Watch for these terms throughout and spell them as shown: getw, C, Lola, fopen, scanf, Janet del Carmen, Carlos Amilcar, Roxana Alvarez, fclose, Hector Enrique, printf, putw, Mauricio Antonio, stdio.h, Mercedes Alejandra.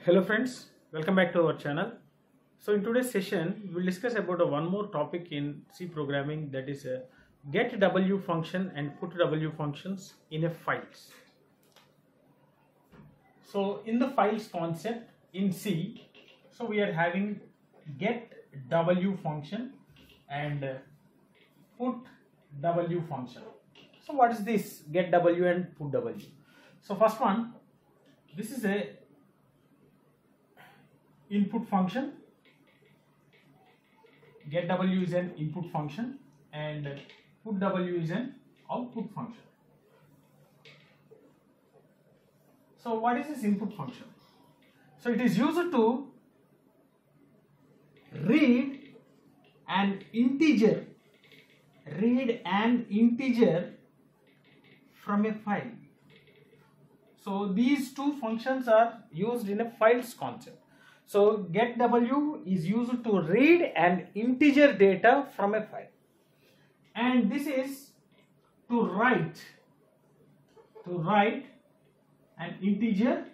Hello friends, welcome back to our channel. So in today's session, we'll discuss about one more topic in C programming, that is a getw function and putw functions in a files. So in the files concept in C, so we are having getw function and putw function. So what is this getw and putw? So first one, this is a input function. Getw is an input function and putw is an output function. So what is this input function? So it is used to read an integer from a file. So these two functions are used in a files concept. So getw is used to read an integer data from a file, and this is to write an integer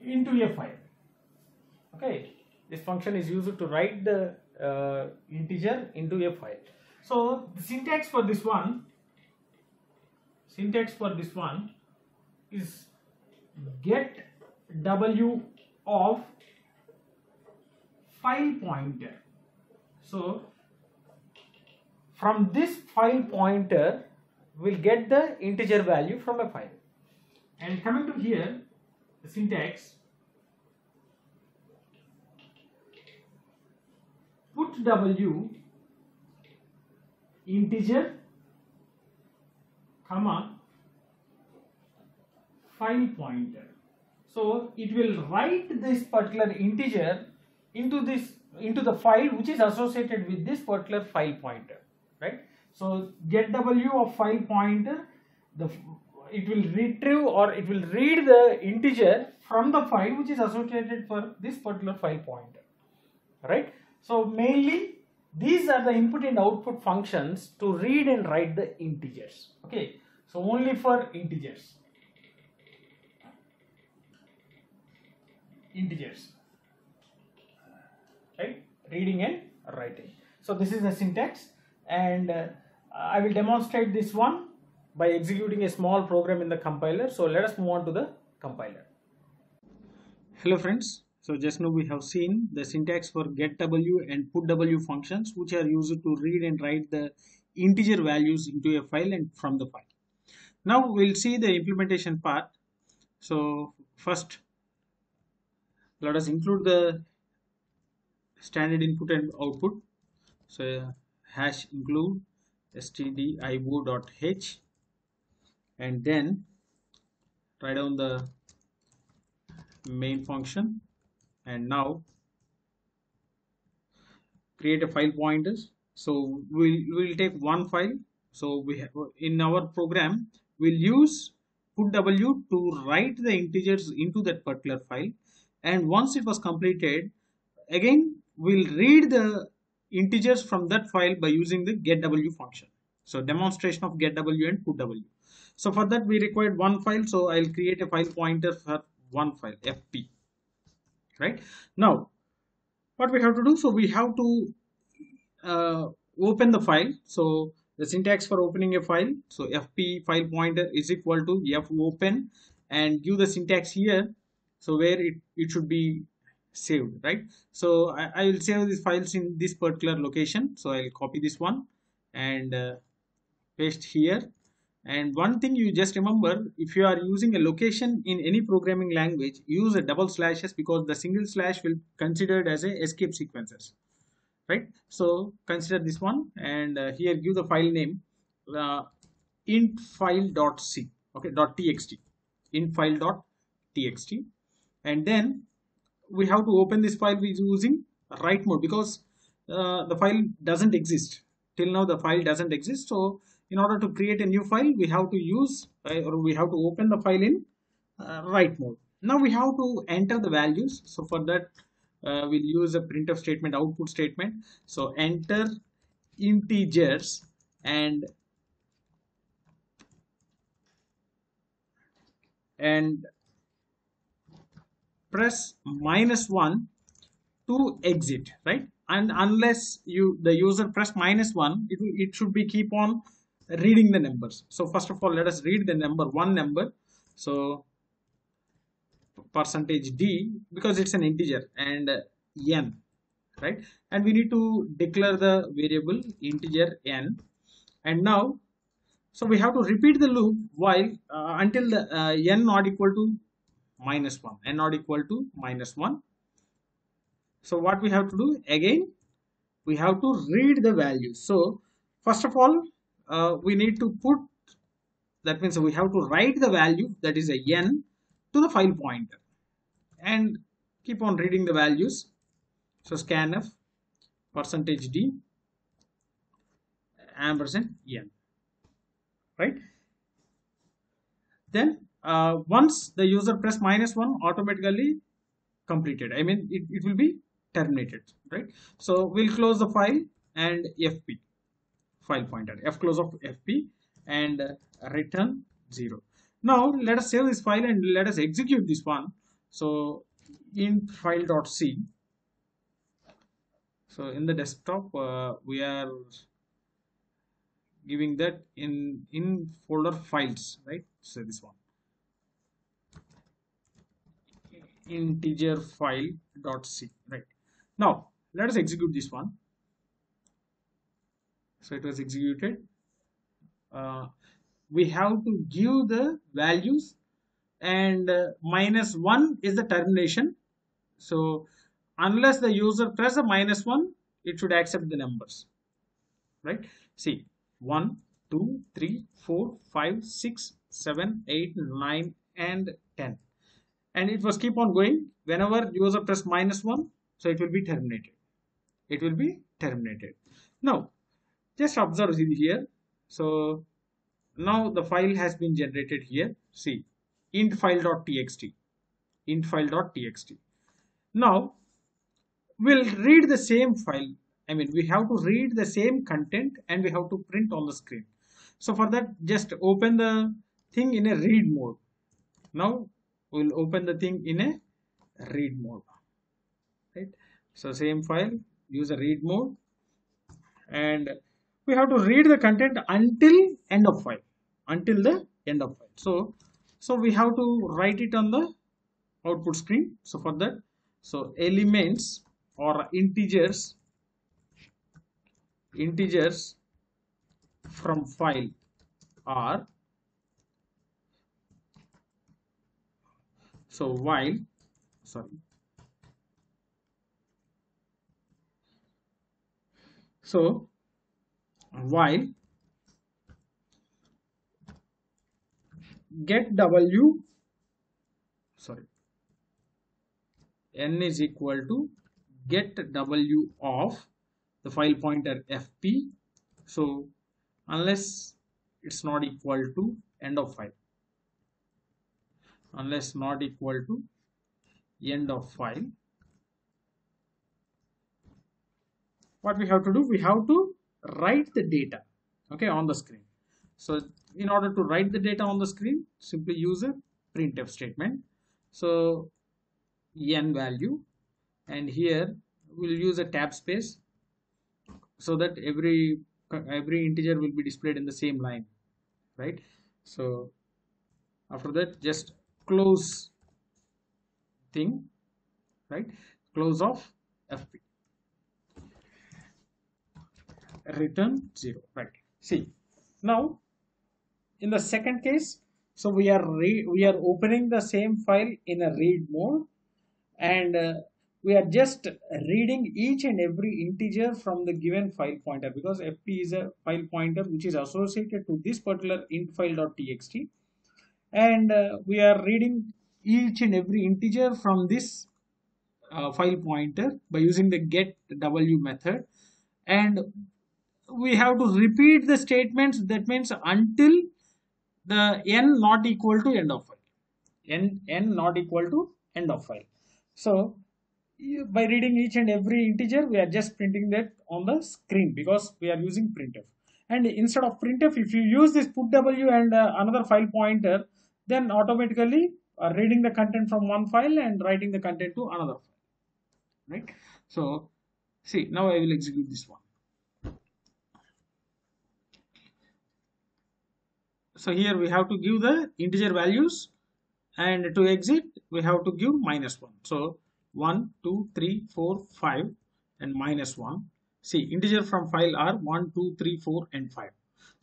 into a file. Okay, this function is used to write the integer into a file. So the syntax for this one is getw of file pointer. So from this file pointer we'll get the integer value from a file. And coming to here, the syntax putw integer comma file pointer. So it will write this particular integer into the file which is associated with this particular file pointer, right? So getw of file pointer, it will read the integer from the file which is associated for this particular file pointer, right? So mainly these are the input and output functions to read and write the integers. Okay, so only for integers. Right? Reading and writing. So this is the syntax, and I will demonstrate this one by executing a small program in the compiler. So let us move on to the compiler. Hello friends, so just now we have seen the syntax for getw and putw functions which are used to read and write the integer values into a file and from the file. Now we'll see the implementation part. So first, let us include the standard input and output. So hash include stdio.h, and then write down the main function, and now create a file pointers. So we'll take one file. So we have in our program we'll use putw to write the integers into that particular file. And once it was completed, again we'll read the integers from that file by using the getw function. So demonstration of getw and putw. So for that we required one file. So I'll create a file pointer for one file, fp. Right now, what we have to do? So we have to open the file. So the syntax for opening a file. So fp file pointer is equal to fopen, and give the syntax here. So where it should be saved, right? So I will save these files in this particular location. So I'll copy this one and paste here. And one thing you just remember, if you are using a location in any programming language, use a double slashes, because the single slash will considered as a escape sequences, right? So consider this one, and here give the file name int file.c, okay, .txt, int file.txt. And then we have to open this file with using write mode, because the file doesn't exist till now. The file doesn't exist. So in order to create a new file, we have to use open the file in write mode. Now we have to enter the values. So for that we'll use a printf statement, output statement. So enter integers and press -1 to exit, right? And unless the user press -1, it should be keep on reading the numbers. So first of all, let us read the number one number. So %d, because it's an integer, and n, right? And we need to declare the variable integer n. And now, so we have to repeat the loop while until the n not equal to -1, n not equal to -1. So what we have to do again, we have to read the value. So first of all, we need to put, that means we have to write the value, that is a n, to the file pointer and keep on reading the values. So scanf %d &n, right? Then once the user press -1, automatically completed, I mean it will be terminated, right? So we'll close the file and fp, file pointer, fclose of fp, and return 0. Now let us save this file and let us execute this one. So in file.c, so in the desktop we are giving that in folder files, right? So this one integer file.c, right? Now let us execute this one. So it was executed. We have to give the values, and -1 is the termination. So unless the user press a -1, it should accept the numbers, right? See, 1 2 3 4 5 6 7 8 9 and 10, and it was keep on going. Whenever user press -1, so it will be terminated, it will be terminated. Now just observe here. So now the file has been generated here. See, int file.txt, int file.txt. Now we'll read the same file, I mean we have to read the same content, and we have to print on the screen. So for that, just open the thing in a read mode. Now we'll open the thing in a read mode, right? So same file, use a read mode, and we have to read the content until end of file, until the end of file. So we have to write it on the output screen. So for that, so elements or integers from file are, so while, sorry, so while getw, sorry, n is equal to getw of the file pointer fp. So unless it's not equal to end of file, unless not equal to end of file, what we have to do, we have to write the data, okay, on the screen. So in order to write the data on the screen, simply use a printf statement. So n value, and here we'll use a tab space so that every integer will be displayed in the same line, right? So after that, just close thing, right? Close of fp, return 0, right? See, now in the second case, so we are opening the same file in a read mode, and we are just reading each and every integer from the given file pointer, because fp is a file pointer which is associated to this particular int file.txt, and we are reading each and every integer from this file pointer by using the getw method, and we have to repeat the statements, that means until the n not equal to end of file, n not equal to end of file. So by reading each and every integer, we are just printing that on the screen because we are using printf. And instead of printf, if you use this putw and another file pointer, then automatically reading the content from one file and writing the content to another file, right? So see, now I will execute this one. So here we have to give the integer values, and to exit we have to give -1. So 1, 2, 3, 4, 5 and -1. See, integer from file are 1, 2, 3, 4 and 5.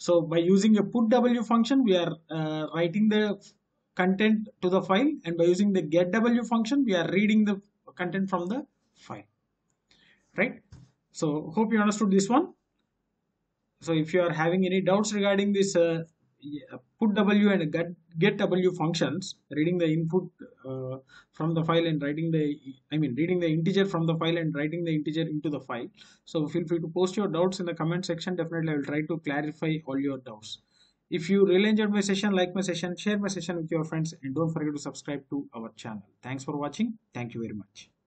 So by using a putw function, we are writing the content to the file, and by using the getw function, we are reading the content from the file, right? So hope you understood this one. So if you are having any doubts regarding this putw and getw functions, reading the input from the file and writing the, reading the integer from the file and writing the integer into the file, so feel free to post your doubts in the comment section. Definitely I will try to clarify all your doubts. If you really enjoyed my session, like my session, share my session with your friends, and don't forget to subscribe to our channel. Thanks for watching. Thank you very much.